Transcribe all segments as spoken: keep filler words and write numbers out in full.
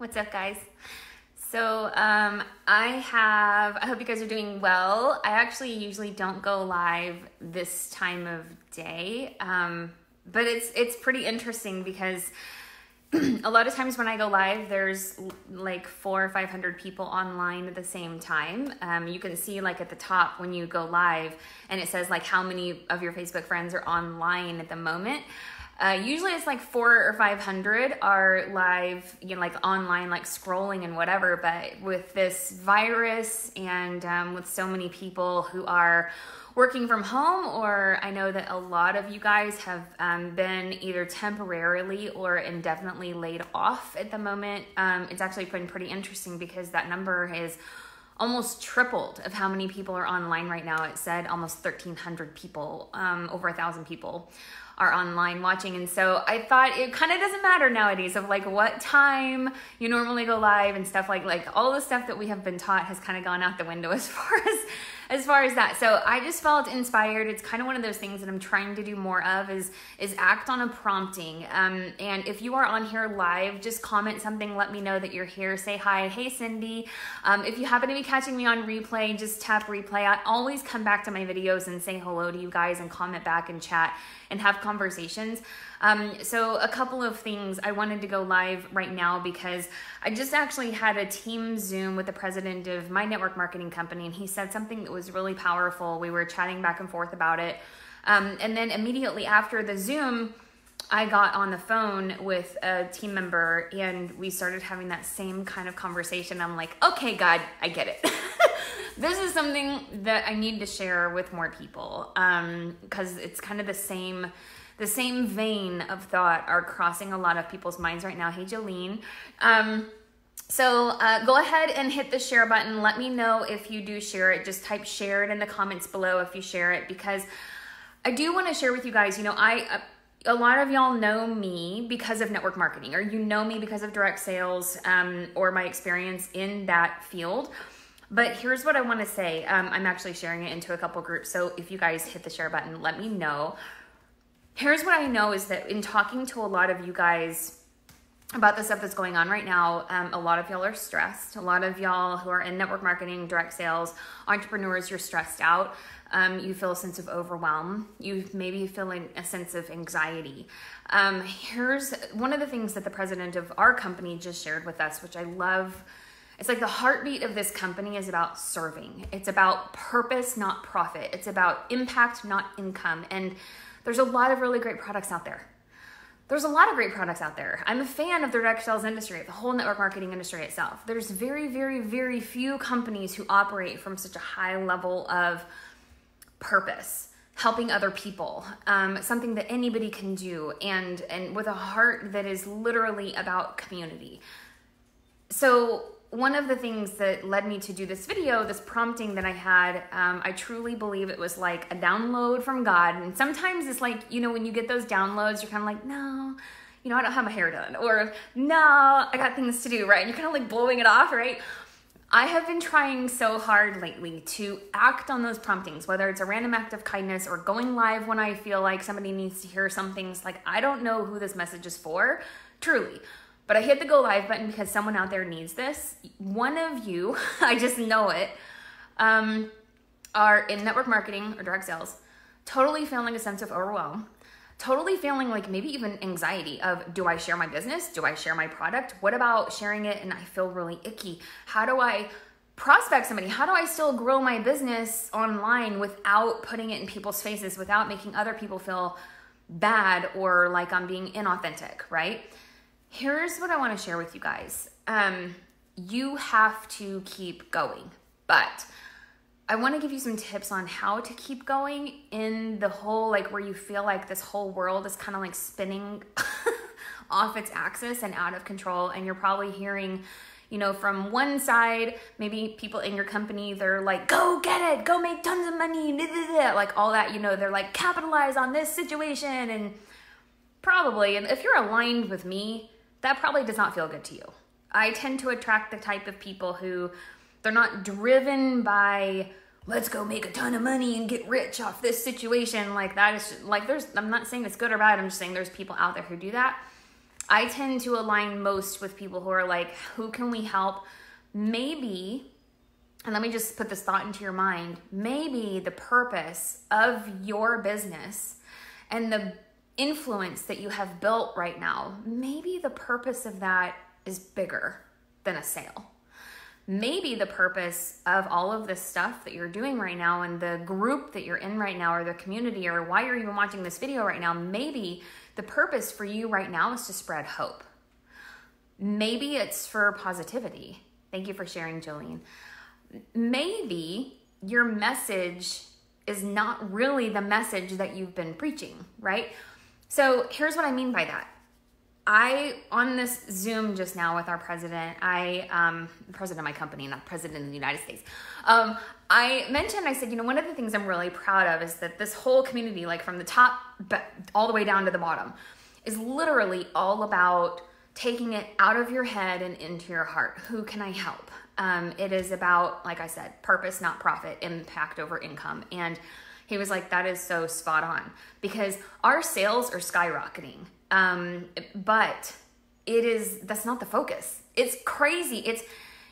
What's up, guys? So um, I have, I hope you guys are doing well. I actually usually don't go live this time of day, um, but it's, it's pretty interesting because a lot of times when I go live, there's like four or five hundred people online at the same time. Um, you can see like at the top when you go live and it says like how many of your Facebook friends are online at the moment. Uh, usually it's like four or five hundred are live, you know, like online, like scrolling and whatever. But with this virus and um, with so many people who are working from home, or I know that a lot of you guys have um, been either temporarily or indefinitely laid off at the moment. Um, it's actually been pretty interesting because that number is almost tripled of how many people are online right now. It said almost thirteen hundred people, um, over a thousand people are online watching. And so I thought it kind of doesn't matter nowadays of like what time you normally go live and stuff, like like all the stuff that we have been taught has kind of gone out the window as far as as far as that. So I just felt inspired. It's kind of one of those things that I'm trying to do more of is is act on a prompting. Um, and if you are on here live, just comment something, let me know that you're here, say hi, hey Cindy. Um, if you happen to be catching me on replay, just tap replay. I always come back to my videos and say hello to you guys and comment back and chat and have conversations. Um, so a couple of things. I wanted to go live right now because I just actually had a team Zoom with the president of my network marketing company, and he said something that was really powerful. We were chatting back and forth about it. Um, and then immediately after the Zoom, I got on the phone with a team member and we started having that same kind of conversation. I'm like, okay, God, I get it. This is something that I need to share with more people, um, because it's kind of the same, the same vein of thought are crossing a lot of people's minds right now. Hey, Jolene. Um, so uh, go ahead and hit the share button. Let me know if you do share it. Just type shared in the comments below if you share it, because I do want to share with you guys, you know, I... Uh, a lot of y'all know me because of network marketing, or you know me because of direct sales, um, or my experience in that field. But here's what I want to say. Um, I'm actually sharing it into a couple groups. So if you guys hit the share button, let me know. Here's what I know is that in talking to a lot of you guys about the stuff that's going on right now, um, a lot of y'all are stressed. A lot of y'all who are in network marketing, direct sales, entrepreneurs, you're stressed out. Um, you feel a sense of overwhelm. You maybe feel a sense of anxiety. Um, here's one of the things that the president of our company just shared with us, which I love. It's like the heartbeat of this company is about serving. It's about purpose, not profit. It's about impact, not income. And there's a lot of really great products out there. There's a lot of great products out there. I'm a fan of the direct sales industry, the whole network marketing industry itself. There's very, very, very few companies who operate from such a high level of purpose, helping other people, um, something that anybody can do, and, and with a heart that is literally about community. So one of the things that led me to do this video, this prompting that I had, um, I truly believe it was like a download from God. And sometimes it's like, you know, when you get those downloads, you're kind of like, no, you know, I don't have my hair done, or no, I got things to do, right? And you're kind of like blowing it off, right? I have been trying so hard lately to act on those promptings, whether it's a random act of kindness or going live when I feel like somebody needs to hear some things. Like, I don't know who this message is for, truly. But I hit the go live button because someone out there needs this. One of you, I just know it, um, are in network marketing or direct sales, totally feeling a sense of overwhelm, totally feeling like maybe even anxiety of, do I share my business? Do I share my product? What about sharing it and I feel really icky? How do I prospect somebody? How do I still grow my business online without putting it in people's faces, without making other people feel bad or like I'm being inauthentic, right? Here's what I want to share with you guys. Um, you have to keep going, but I want to give you some tips on how to keep going in the whole, like where you feel like this whole world is kind of like spinning off its axis and out of control. And you're probably hearing, you know, from one side, maybe people in your company, they're like, go get it, go make tons of money, blah, blah, blah. Like all that, you know, they're like, capitalize on this situation. And probably, and if you're aligned with me, that probably does not feel good to you. I tend to attract the type of people who, they're not driven by, let's go make a ton of money and get rich off this situation. Like that is, like there's, I'm not saying it's good or bad. I'm just saying there's people out there who do that. I tend to align most with people who are like, who can we help? Maybe, and let me just put this thought into your mind, maybe the purpose of your business and the influence that you have built right now, maybe the purpose of that is bigger than a sale. Maybe the purpose of all of this stuff that you're doing right now and the group that you're in right now or the community or why you're even watching this video right now, maybe the purpose for you right now is to spread hope. Maybe it's for positivity. Thank you for sharing, Jolene. Maybe your message is not really the message that you've been preaching, right? So here's what I mean by that. I, on this Zoom just now with our president, I, um, president of my company, not president of the United States, um, I mentioned, I said, you know, one of the things I'm really proud of is that this whole community, like from the top all the way down to the bottom, is literally all about taking it out of your head and into your heart. Who can I help? Um, it is about, like I said, purpose, not profit, impact over income. And he was like, that is so spot on, because our sales are skyrocketing. Um, but it is, that's not the focus. It's crazy. It's,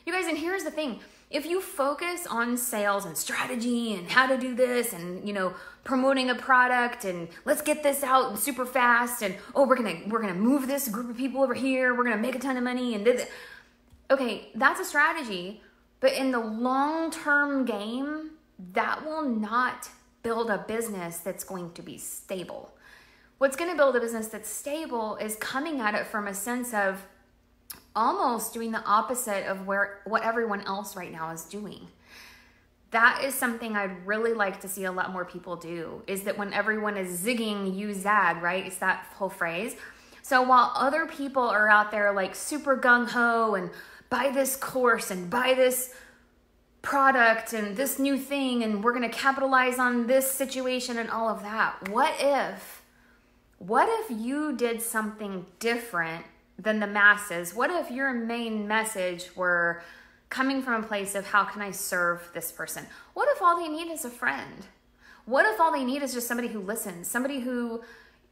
you guys, and here's the thing. If you focus on sales and strategy and how to do this and, you know, promoting a product and let's get this out and super fast and, oh, we're going to, we're going to move this group of people over here. We're going to make a ton of money and this. Okay. That's a strategy, but in the long-term game, that will not build a business that's going to be stable. What's going to build a business that's stable is coming at it from a sense of almost doing the opposite of where what everyone else right now is doing. That is something I'd really like to see a lot more people do, is that when everyone is zigging, you zag, right? It's that whole phrase. So while other people are out there like super gung-ho and buy this course and buy this product and this new thing and we're going to capitalize on this situation and all of that, what if What if you did something different than the masses? What if your main message were coming from a place of how can I serve this person? What if all they need is a friend? What if all they need is just somebody who listens, somebody who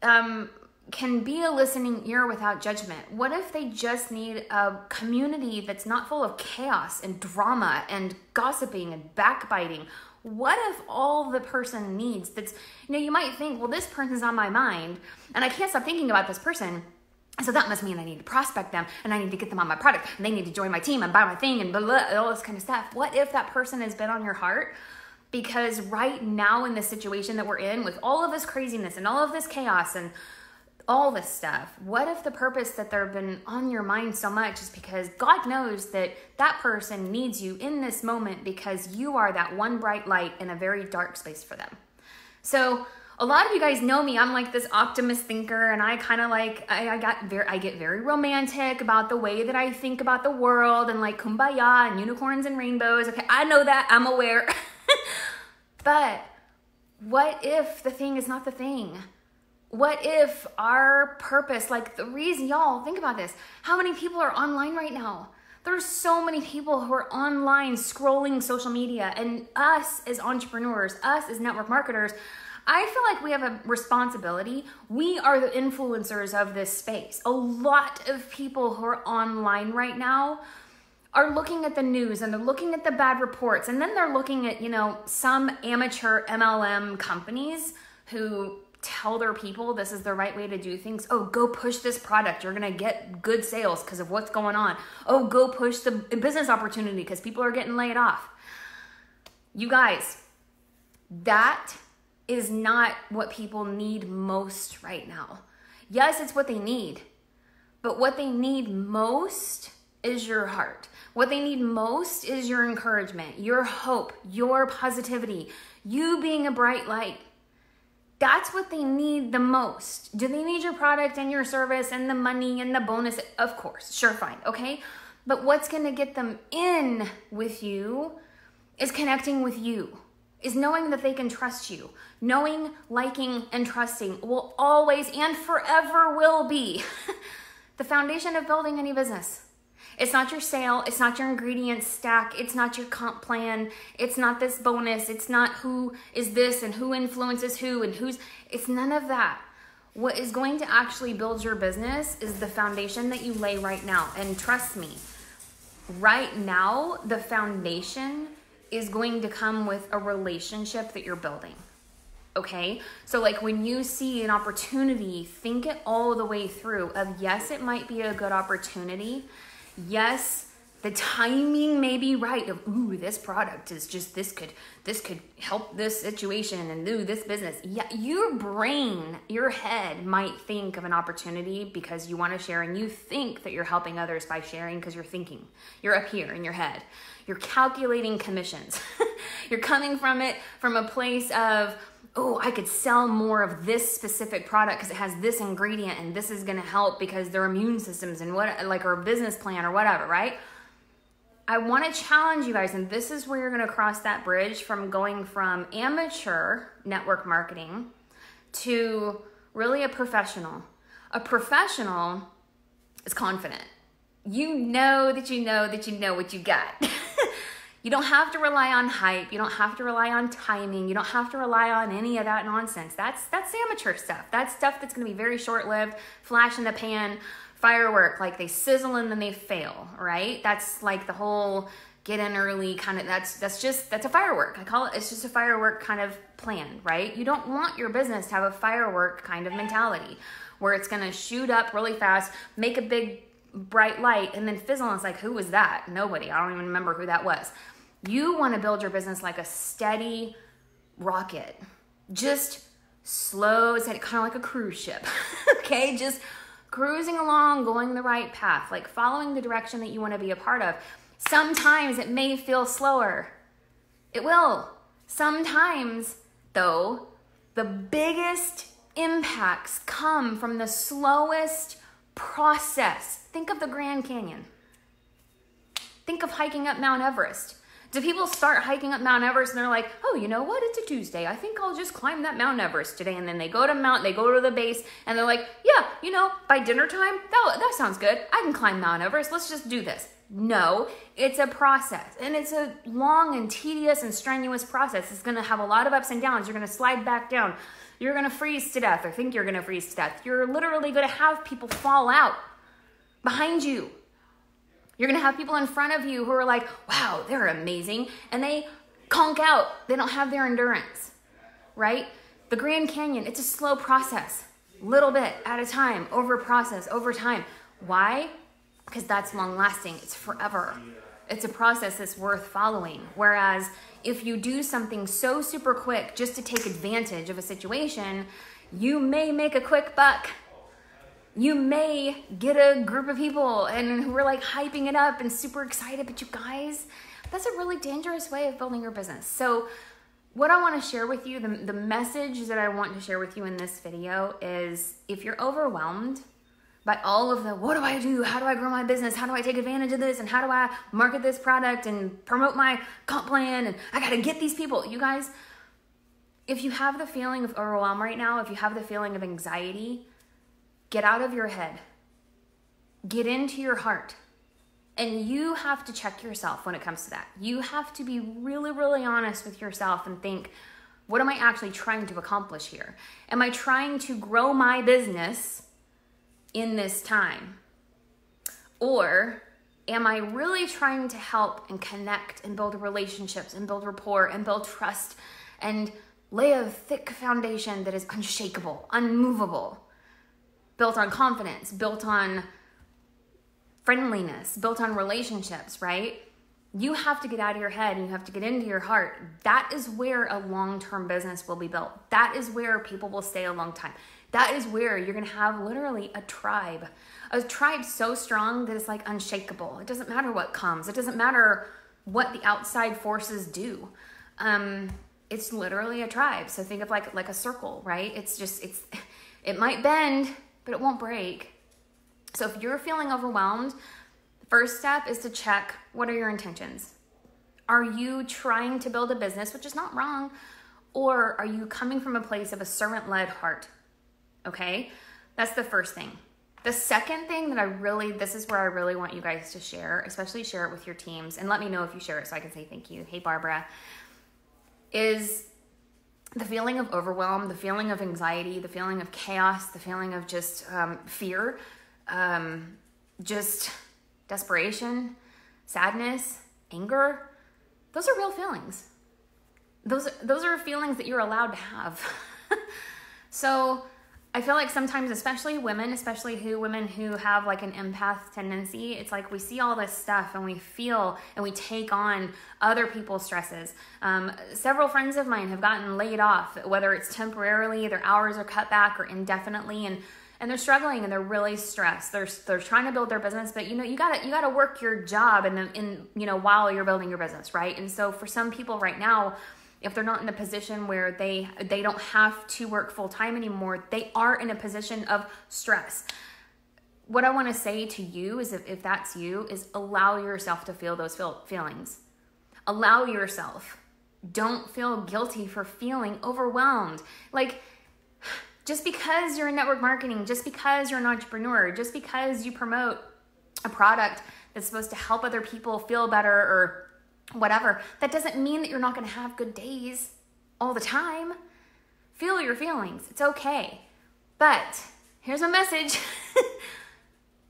um, can be a listening ear without judgment? What if they just need a community that's not full of chaos and drama and gossiping and backbiting? What if all the person needs that's, you know, you might think, well, this person's on my mind and I can't stop thinking about this person. So that must mean I need to prospect them and I need to get them on my product and they need to join my team and buy my thing and blah, blah, all this kind of stuff. What if that person has been on your heart? Because right now in the situation that we're in with all of this craziness and all of this chaos and all this stuff, what if the purpose that they've been on your mind so much is because God knows that that person needs you in this moment because you are that one bright light in a very dark space for them? So a lot of you guys know me. I'm like this optimist thinker, and I kind of like, I, I, got very, I get very romantic about the way that I think about the world and like kumbaya and unicorns and rainbows. Okay, I know that. I'm aware. But what if the thing is not the thing? What if our purpose, like the reason, y'all, think about this. How many people are online right now? There's so many people who are online scrolling social media, and us as entrepreneurs, us as network marketers, I feel like we have a responsibility. We are the influencers of this space. A lot of people who are online right now are looking at the news and they're looking at the bad reports, and then they're looking at, you know, some amateur M L M companies who tell their people this is the right way to do things. Oh, go push this product. You're going to get good sales because of what's going on. Oh, go push the business opportunity because people are getting laid off. You guys, that is not what people need most right now. Yes, it's what they need, but what they need most is your heart. What they need most is your encouragement, your hope, your positivity, you being a bright light. That's what they need the most. Do they need your product and your service and the money and the bonus? Of course, sure, fine, okay? But what's gonna get them in with you is connecting with you, is knowing that they can trust you. Knowing, liking, and trusting will always and forever will be the foundation of building any business. It's not your sale, it's not your ingredients stack, it's not your comp plan, it's not this bonus, it's not who is this and who influences who and who's, it's none of that. What is going to actually build your business is the foundation that you lay right now. And trust me, right now, the foundation is going to come with a relationship that you're building. Okay? So like when you see an opportunity, think it all the way through of, yes, it might be a good opportunity. Yes, the timing may be right of, ooh, this product is just, this could, this could help this situation, and ooh, this business. Yeah, your brain, your head might think of an opportunity because you want to share, and you think that you're helping others by sharing because you're thinking. You're up here in your head. You're calculating commissions. You're coming from it from a place of, oh, I could sell more of this specific product because it has this ingredient and this is going to help because their immune systems and what, like, or a business plan or whatever, right? I want to challenge you guys, and this is where you're going to cross that bridge from going from amateur network marketing to really a professional. A professional is confident. You know that you know that you know what you got. You don't have to rely on hype. You don't have to rely on timing. You don't have to rely on any of that nonsense. That's that's amateur stuff. That's stuff that's going to be very short-lived, flash in the pan, firework. Like they sizzle and then they fail, right? That's like the whole get in early kind of, that's that's just, that's a firework. I call it, it's just a firework kind of plan, right? You don't want your business to have a firework kind of mentality where it's going to shoot up really fast, make a big bright light, and then fizzle. And it's like, who was that? Nobody. I don't even remember who that was. You want to build your business like a steady rocket, just slow, kind of like a cruise ship, okay? Just cruising along, going the right path, like following the direction that you want to be a part of. Sometimes it may feel slower. It will. Sometimes, though, the biggest impacts come from the slowest process. Think of the Grand Canyon. Think of hiking up Mount Everest. Do people start hiking up Mount Everest and they're like, oh, you know what? It's a Tuesday. I think I'll just climb that Mount Everest today. And then they go to Mount, they go to the base, and they're like, yeah, you know, by dinner time, that, that sounds good. I can climb Mount Everest. Let's just do this. No, it's a process. And it's a long and tedious and strenuous process. It's going to have a lot of ups and downs. You're going to slide back down. You're going to freeze to death, or think you're going to freeze to death. You're literally going to have people fall out behind you. You're going to have people in front of you who are like, wow, they're amazing. And they conk out. They don't have their endurance, right? The Grand Canyon, it's a slow process, little bit at a time, over process, over time. Why? Because that's long lasting. It's forever. It's a process that's worth following. Whereas if you do something so super quick just to take advantage of a situation, you may make a quick buck. You may get a group of people and who are like hyping it up and super excited, but you guys, that's a really dangerous way of building your business. So what I want to share with you, the, the message that I want to share with you in this video is, if you're overwhelmed by all of the, what do I do? How do I grow my business? How do I take advantage of this? And how do I market this product and promote my comp plan? And I got to get these people. You guys, if you have the feeling of overwhelm right now, if you have the feeling of anxiety, get out of your head, get into your heart. And you have to check yourself when it comes to that. You have to be really, really honest with yourself and think, what am I actually trying to accomplish here? Am I trying to grow my business in this time? Or am I really trying to help and connect and build relationships and build rapport and build trust and lay a thick foundation that is unshakable, unmovable? Built on confidence, built on friendliness, built on relationships, right? You have to get out of your head and you have to get into your heart. That is where a long-term business will be built. That is where people will stay a long time. That is where you're gonna have literally a tribe. A tribe so strong that it's like unshakable. It doesn't matter what comes. It doesn't matter what the outside forces do. Um, it's literally a tribe. So think of like, like a circle, right? It's just, it's, it might bend, but it won't break. So if you're feeling overwhelmed, the first step is to check, what are your intentions? Are you trying to build a business, which is not wrong, or are you coming from a place of a servant-led heart? Okay, that's the first thing. The second thing that I really, this is where I really want you guys to share, especially share it with your teams, and let me know if you share it so I can say thank you. Hey, Barbara, is the feeling of overwhelm, the feeling of anxiety, the feeling of chaos, the feeling of just um, fear, um, just desperation, sadness, anger, those are real feelings. Those, those are feelings that you're allowed to have. So I feel like sometimes, especially women, especially who women who have like an empath tendency, it's like we see all this stuff and we feel and we take on other people's stresses. Um, several friends of mine have gotten laid off, whether it's temporarily, their hours are cut back, or indefinitely, and and they're struggling and they're really stressed. They're they're trying to build their business, but you know you gotta you gotta work your job in the in you know while you're building your business, right? And so for some people right now, if they're not in a position where they, they don't have to work full-time anymore, they are in a position of stress. What I want to say to you is, if, if that's you, is allow yourself to feel those feel, feelings. Allow yourself. Don't feel guilty for feeling overwhelmed. Like, just because you're in network marketing, just because you're an entrepreneur, just because you promote a product that's supposed to help other people feel better or whatever, that doesn't mean that you're not going to have good days all the time. Feel your feelings. It's okay. But here's my message.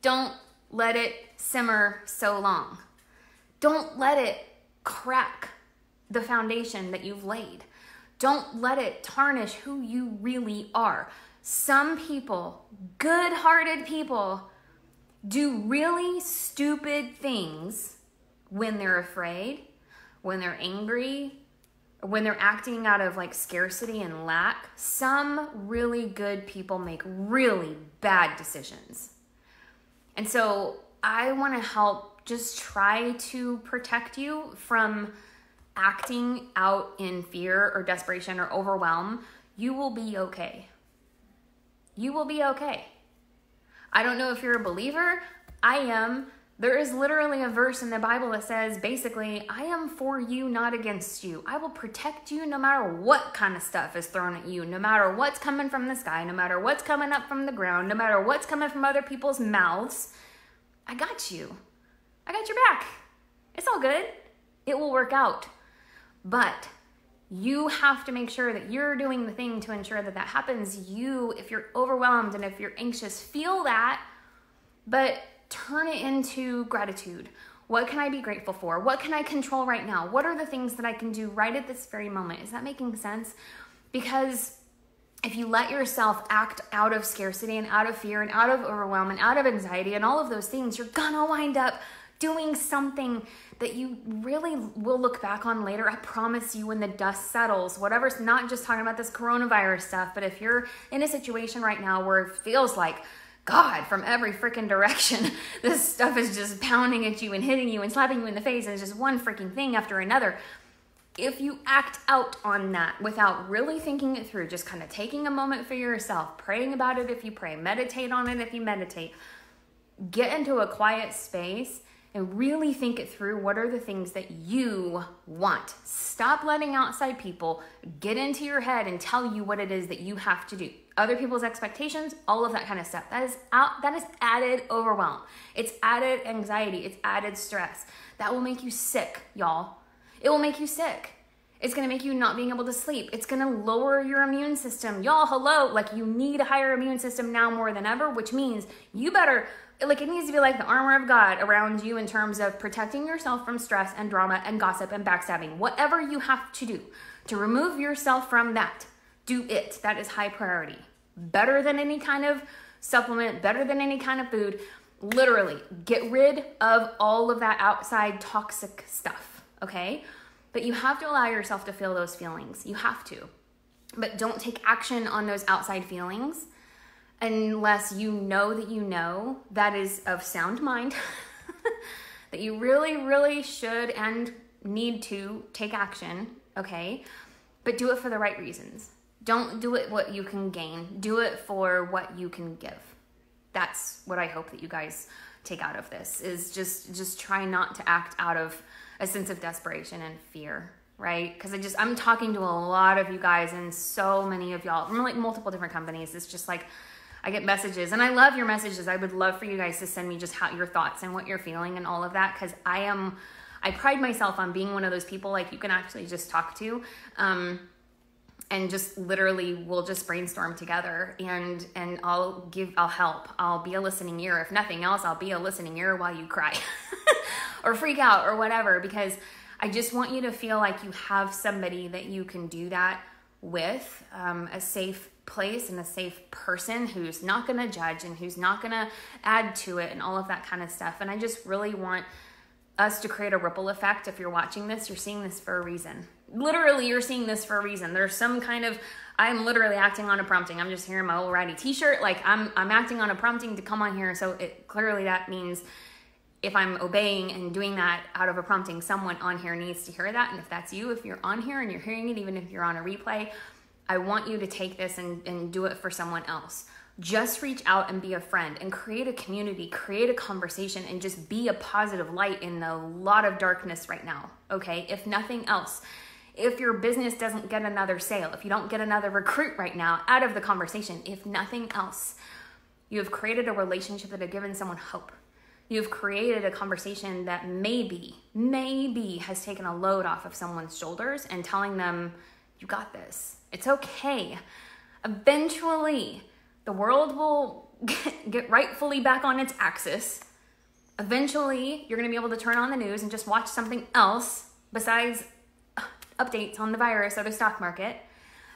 Don't let it simmer so long. Don't let it crack the foundation that you've laid. Don't let it tarnish who you really are. Some people, good-hearted people, do really stupid things when they're afraid, when they're angry, when they're acting out of like scarcity and lack. Some really good people make really bad decisions. And so I want to help just try to protect you from acting out in fear or desperation or overwhelm. You will be okay. You will be okay. I don't know if you're a believer. I am. There is literally a verse in the Bible that says, basically, I am for you, not against you. I will protect you no matter what kind of stuff is thrown at you, no matter what's coming from the sky, no matter what's coming up from the ground, no matter what's coming from other people's mouths. I got you. I got your back. It's all good. It will work out. But you have to make sure that you're doing the thing to ensure that that happens. You, if you're overwhelmed and if you're anxious, feel that, but turn it into gratitude. What can I be grateful for? What can I control right now? What are the things that I can do right at this very moment? Is that making sense? Because if you let yourself act out of scarcity and out of fear and out of overwhelm and out of anxiety and all of those things, you're gonna wind up doing something that you really will look back on later. I promise you, when the dust settles, whatever's, not just talking about this coronavirus stuff, but if you're in a situation right now where it feels like, God, from every freaking direction, this stuff is just pounding at you and hitting you and slapping you in the face, and it's just one freaking thing after another. If you act out on that without really thinking it through, just kind of taking a moment for yourself, praying about it if you pray, meditate on it if you meditate, get into a quiet space and really think it through. What are the things that you want? Stop letting outside people get into your head and tell you what it is that you have to do. Other people's expectations, all of that kind of stuff. That is out, that is added overwhelm. It's added anxiety. It's added stress. That will make you sick, y'all. It will make you sick. It's gonna make you not being able to sleep. It's gonna lower your immune system. Y'all, hello, like you need a higher immune system now more than ever, which means you better, like it needs to be like the armor of God around you in terms of protecting yourself from stress and drama and gossip and backstabbing. Whatever you have to do to remove yourself from that, do it. That is high priority. Better than any kind of supplement, better than any kind of food. Literally, get rid of all of that outside toxic stuff, okay? But you have to allow yourself to feel those feelings. You have to. But don't take action on those outside feelings unless you know that you know that is of sound mind, that you really, really should and need to take action, okay? But do it for the right reasons. Don't do it what you can gain. Do it for what you can give. That's what I hope that you guys take out of this, is just just try not to act out of a sense of desperation and fear, right? Because I just, I'm talking to a lot of you guys, and so many of y'all from like multiple different companies. It's just like, I get messages, and I love your messages. I would love for you guys to send me just how your thoughts and what you're feeling and all of that, because I am, I pride myself on being one of those people like you can actually just talk to. Um, and just literally we'll just brainstorm together, and and I'll give, I'll help. I'll be a listening ear. If nothing else, I'll be a listening ear while you cry or freak out or whatever, because I just want you to feel like you have somebody that you can do that with, um, a safe place and a safe person who's not going to judge and who's not going to add to it and all of that kind of stuff. And I just really want us to create a ripple effect. If you're watching this, you're seeing this for a reason. Literally, you're seeing this for a reason. There's some kind of, I'm literally acting on a prompting. I'm just hearing my old ratty t-shirt. Like I'm, I'm acting on a prompting to come on here. So it clearly that means if I'm obeying and doing that out of a prompting, someone on here needs to hear that. And if that's you, if you're on here and you're hearing it, even if you're on a replay, I want you to take this and, and do it for someone else. Just reach out and be a friend and create a community, create a conversation, and just be a positive light in a lot of darkness right now, okay? If nothing else, if your business doesn't get another sale, if you don't get another recruit right now out of the conversation, if nothing else, you have created a relationship that have given someone hope. You've created a conversation that maybe, maybe has taken a load off of someone's shoulders and telling them, you got this. It's okay. Eventually, the world will get rightfully back on its axis. Eventually, you're going to be able to turn on the news and just watch something else besides updates on the virus or the stock market.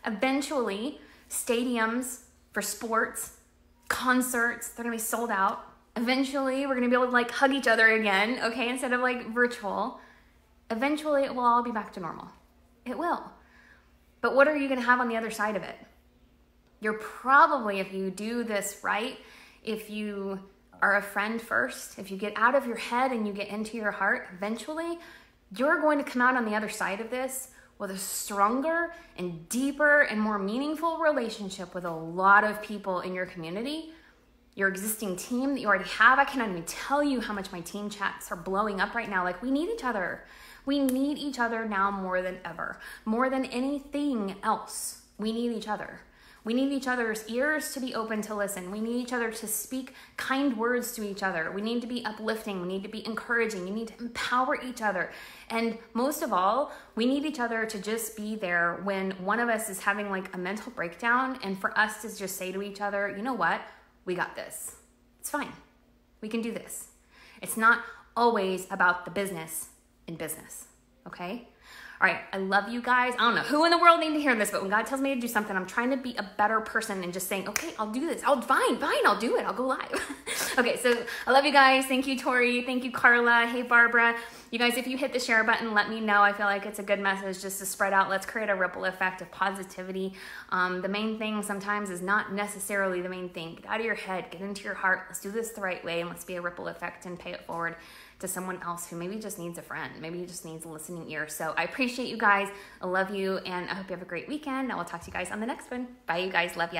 Eventually, stadiums for sports, concerts, they're going to be sold out. Eventually, we're going to be able to like hug each other again, okay, instead of like virtual. Eventually, it will all be back to normal. It will. But what are you going to have on the other side of it? You're probably, if you do this right, if you are a friend first, if you get out of your head and you get into your heart, eventually, you're going to come out on the other side of this with a stronger and deeper and more meaningful relationship with a lot of people in your community, your existing team that you already have. I cannot even tell you how much my team chats are blowing up right now. Like, we need each other. We need each other now more than ever. More than anything else, we need each other. We need each other's ears to be open to listen. We need each other to speak kind words to each other. We need to be uplifting. We need to be encouraging. You need to empower each other. And most of all, we need each other to just be there when one of us is having like a mental breakdown, and for us to just say to each other, you know what? We got this. It's fine. We can do this. It's not always about the business in business. Okay? All right. I love you guys. I don't know who in the world needs to hear this, but when God tells me to do something, I'm trying to be a better person and just saying, okay, I'll do this. I'll fine, fine. I'll do it. I'll go live. Okay. So I love you guys. Thank you, Tori. Thank you, Carla. Hey, Barbara. You guys, if you hit the share button, let me know. I feel like it's a good message just to spread out. Let's create a ripple effect of positivity. Um, the main thing sometimes is not necessarily the main thing. Get out of your head, get into your heart. Let's do this the right way, and let's be a ripple effect and pay it forward to someone else who maybe just needs a friend. Maybe he just needs a listening ear. So I appreciate you guys. I love you, and I hope you have a great weekend. I will talk to you guys on the next one. Bye, you guys. Love ya.